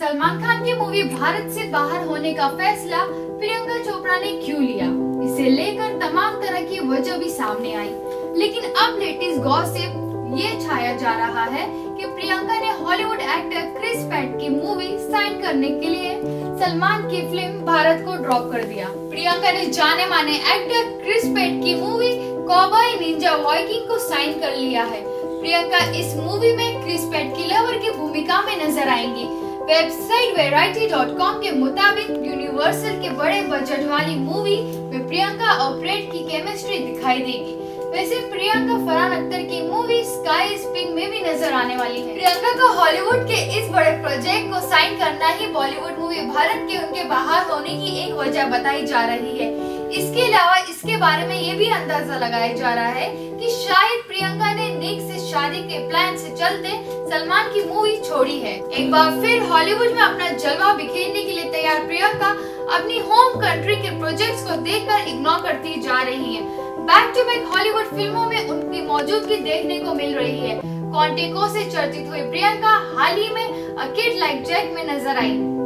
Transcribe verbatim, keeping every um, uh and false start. सलमान खान की मूवी भारत से बाहर होने का फैसला प्रियंका चोपड़ा ने क्यों लिया, इसे लेकर तमाम तरह की वजह भी सामने आई। लेकिन अब लेटेस्ट गॉसिप ये छाया जा रहा है कि प्रियंका ने हॉलीवुड एक्टर क्रिस पैट की मूवी साइन करने के लिए सलमान की फिल्म भारत को ड्रॉप कर दिया। प्रियंका ने जाने माने एक्टर क्रिस पैट की मूवी कोबाई निंजा वॉइकिंग को साइन कर लिया है। प्रियंका इस मूवी में क्रिस पैट की लवर की भूमिका में नजर आएंगी। वेबसाइट वैरायटी के मुताबिक यूनिवर्सल के बड़े बजट वाली मूवी में प्रियंका और पैट की केमिस्ट्री दिखाई देगी। वैसे प्रियंका फराह अख्तर की मूवी स्काई स्पिन में भी नजर आने वाली है। प्रियंका को हॉलीवुड के इस बड़े प्रोजेक्ट को साइन करना ही बॉलीवुड मूवी भारत के उनके बाहर होने की एक वजह बताई जा रही है। इसके अलावा इसके बारे में ये भी अंदाजा लगाया जा रहा है कि शायद प्रियंका ने निक से शादी के प्लान से चलते सलमान की मूवी छोड़ी है। एक बार फिर हॉलीवुड में अपना जलवा बिखेरने के लिए तैयार प्रियंका अपनी होम कंट्री के प्रोजेक्ट्स को देखकर इग्नोर करती जा रही है। बैक टू बैक हॉलीवुड फिल्मों में उनकी मौजूदगी देखने को मिल रही है। कॉन्टिनगो से चर्चित हुई प्रियंका हाल ही में अ किड लाइक जैक में नजर आई।